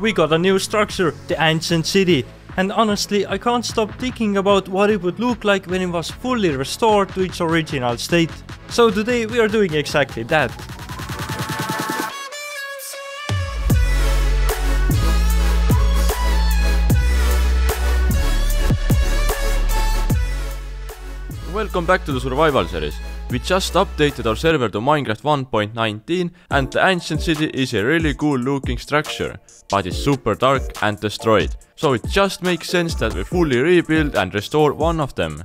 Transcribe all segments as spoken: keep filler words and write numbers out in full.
we got a new structure, the ancient city. And honestly, I can't stop thinking about what it would look like when it was fully restored to its original state. So today we are doing exactly that. Welcome back to the survival series. We just updated our server to Minecraft one point nineteen and the ancient city is a really cool looking structure, but it's super dark and destroyed, so it just makes sense that we fully rebuild and restore one of them.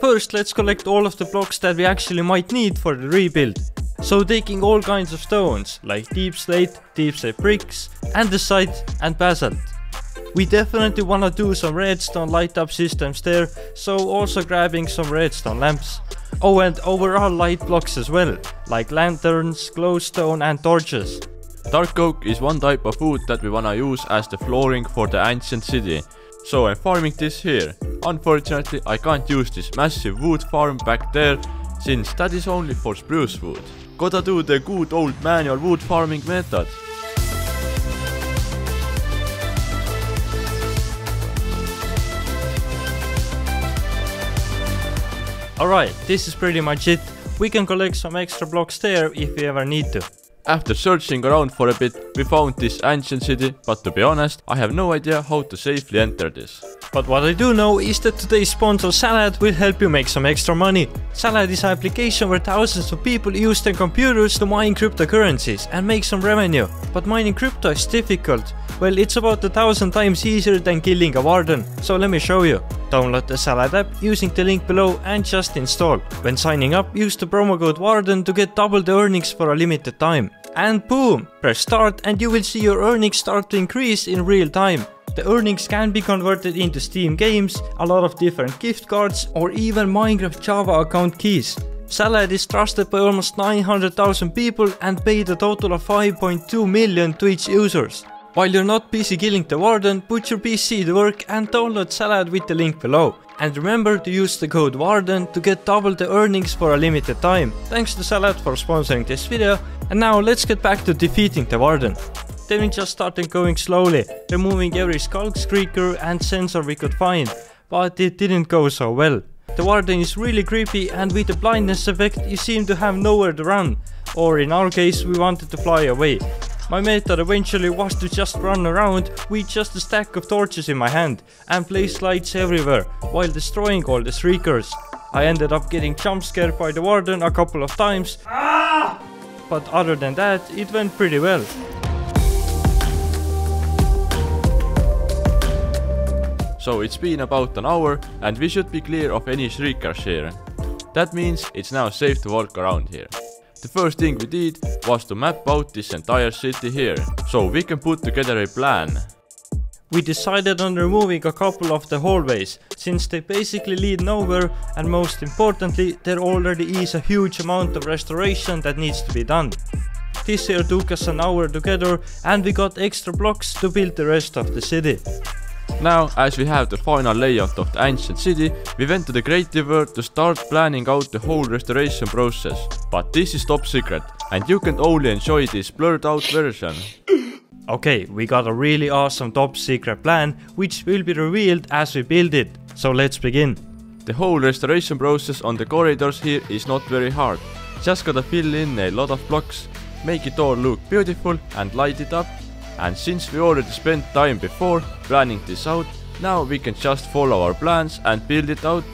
First, let's collect all of the blocks that we actually might need for the rebuild. So taking all kinds of stones, like deep slate, deep slate bricks, andesite and basalt. We definitely wanna do some redstone light up systems there, so also grabbing some redstone lamps. Oh, and overall light blocks as well, like lanterns, glowstone and torches. Dark oak is one type of wood that we wanna use as the flooring for the ancient city, so I'm farming this here. Unfortunately, I can't use this massive wood farm back there, since that is only for spruce wood. Gotta do the good old manual wood farming method. Alright, this is pretty much it. We can collect some extra blocks there if we ever need to. After searching around for a bit, we found this ancient city, but to be honest, I have no idea how to safely enter this. But what I do know is that today's sponsor Salad will help you make some extra money. Salad is an application where thousands of people use their computers to mine cryptocurrencies and make some revenue. But mining crypto is difficult. Well, it's about a thousand times easier than killing a warden, so let me show you. Download the Salad app using the link below and just install. When signing up, use the promo code Warden to get double the earnings for a limited time. And boom! Press start and you will see your earnings start to increase in real time. The earnings can be converted into Steam games, a lot of different gift cards or even Minecraft Java account keys. Salad is trusted by almost nine hundred thousand people and paid a total of five point two million to its users. While you're not busy killing the warden, put your P C to work and download Salad with the link below. And remember to use the code Warden to get double the earnings for a limited time. Thanks to Salad for sponsoring this video. And now let's get back to defeating the warden. Then we just started going slowly, removing every Skulk Screamer and sensor we could find. But it didn't go so well. The warden is really creepy and with the blindness effect you seem to have nowhere to run. Or in our case, we wanted to fly away. My method eventually was to just run around with just a stack of torches in my hand and place lights everywhere while destroying all the shriekers. I ended up getting jumpscared by the warden a couple of times, but other than that it went pretty well. So it's been about an hour and we should be clear of any shriekers here. That means it's now safe to walk around here. The first thing we did was to map out this entire city here, so we can put together a plan. We decided on removing a couple of the hallways, since they basically lead nowhere and most importantly there already is a huge amount of restoration that needs to be done. This here took us an hour together and we got extra blocks to build the rest of the city. Now, as we have the final layout of the ancient city, we went to the creative world to start planning out the whole restoration process. But this is top secret, and you can only enjoy this blurred out version. Okay, we got a really awesome top secret plan, which will be revealed as we build it. So let's begin. The whole restoration process on the corridors here is not very hard. Just gotta fill in a lot of blocks, make it all look beautiful and light it up. And since we already spent time before planning this out, now we can just follow our plans and build it out.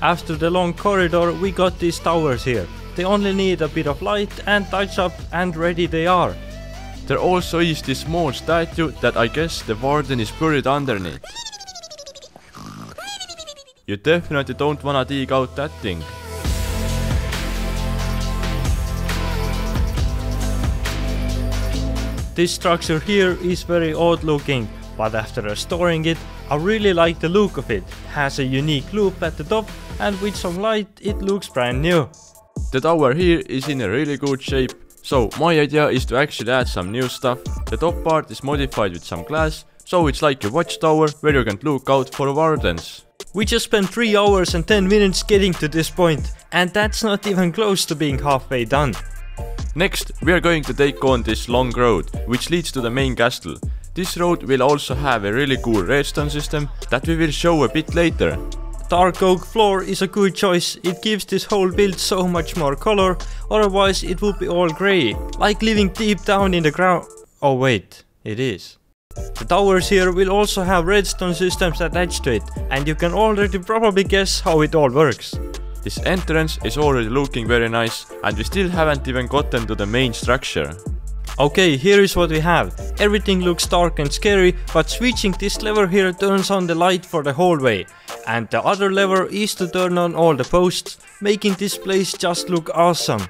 After the long corridor we got these towers here. They only need a bit of light and touch up and ready they are. There also is this small statue that I guess the warden is buried underneath. You definitely don't wanna dig out that thing. This structure here is very odd looking, but after restoring it, I really like the look of it. It has a unique loop at the top and with some light it looks brand new. The tower here is in a really good shape, so my idea is to actually add some new stuff. The top part is modified with some glass, so it's like a watchtower where you can look out for wardens. We just spent three hours and ten minutes getting to this point, and that's not even close to being halfway done. Next, we are going to take on this long road, which leads to the main castle. This road will also have a really cool redstone system that we will show a bit later. Dark oak floor is a good choice, it gives this whole build so much more color, otherwise it would be all grey, like living deep down in the ground. Oh wait, it is. The towers here will also have redstone systems attached to it, and you can already probably guess how it all works. This entrance is already looking very nice, and we still haven't even gotten to the main structure. Okay, here is what we have. Everything looks dark and scary, but switching this lever here turns on the light for the hallway, and the other lever is to turn on all the posts, making this place just look awesome.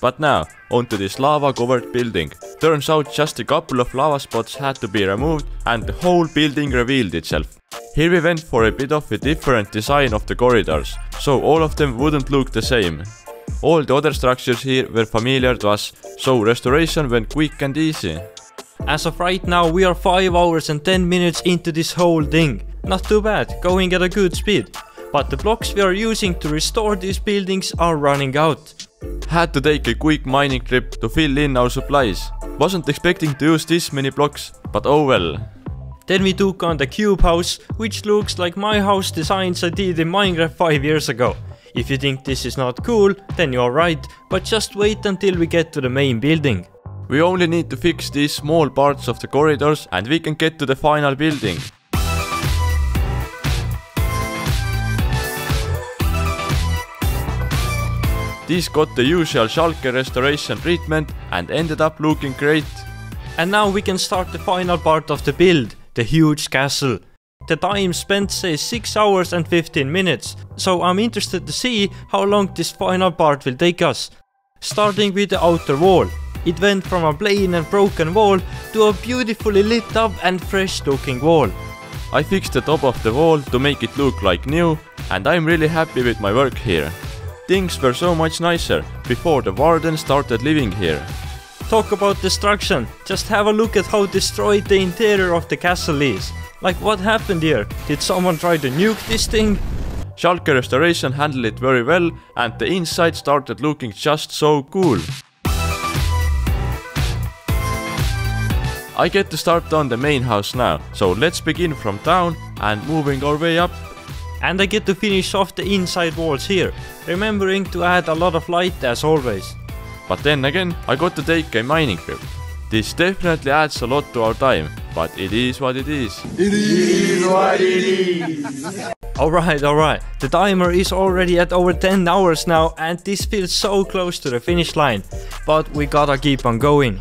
But now, onto this lava covered building. Turns out just a couple of lava spots had to be removed and the whole building revealed itself. Here we went for a bit of a different design of the corridors, so all of them wouldn't look the same. All the other structures here were familiar to us, so restoration went quick and easy. As of right now we are five hours and ten minutes into this whole thing. Not too bad, going at a good speed. But the blocks we are using to restore these buildings are running out. Had to take a quick mining trip to fill in our supplies. Wasn't expecting to use this many blocks, but oh well. Then we took on the cube house, which looks like my house designs I did in Minecraft five years ago. If you think this is not cool, then you're right, but just wait until we get to the main building. We only need to fix these small parts of the corridors and we can get to the final building. These got the usual shulker restoration treatment and ended up looking great. And now we can start the final part of the build, the huge castle. The time spent says six hours and fifteen minutes, so I'm interested to see how long this final part will take us. Starting with the outer wall. It went from a plain and broken wall to a beautifully lit up and fresh looking wall. I fixed the top of the wall to make it look like new, and I'm really happy with my work here. Things were so much nicer before the Warden started living here. Talk about destruction, just have a look at how destroyed the interior of the castle is. Like, what happened here? Did someone try to nuke this thing? Skulk restoration handled it very well and the inside started looking just so cool. I get to start on the main house now, so let's begin from down and moving our way up. And I get to finish off the inside walls here, remembering to add a lot of light as always. But then again, I got to take a mining trip. This definitely adds a lot to our time, but it is what it is. It is what it is! Alright, alright, the timer is already at over ten hours now and this feels so close to the finish line. But we gotta keep on going.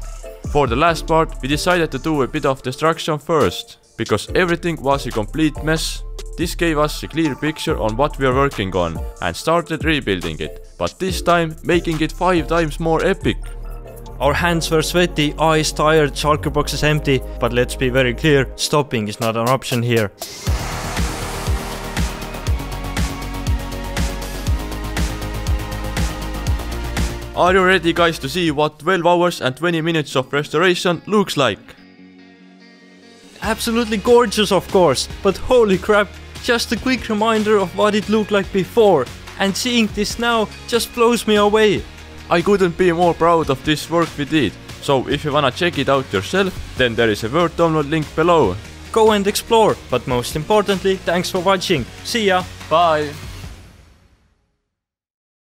For the last part, we decided to do a bit of destruction first, because everything was a complete mess. This gave us a clear picture on what we are working on and started rebuilding it, but this time making it five times more epic. Our hands were sweaty, eyes tired, shulker boxes empty, but let's be very clear, stopping is not an option here. Are you ready guys to see what twelve hours and twenty minutes of restoration looks like? Absolutely gorgeous of course, but holy crap, just a quick reminder of what it looked like before, and seeing this now just blows me away. I couldn't be more proud of this work we did, so if you wanna check it out yourself, then there is a Word download link below. Go and explore, but most importantly, thanks for watching, see ya, bye!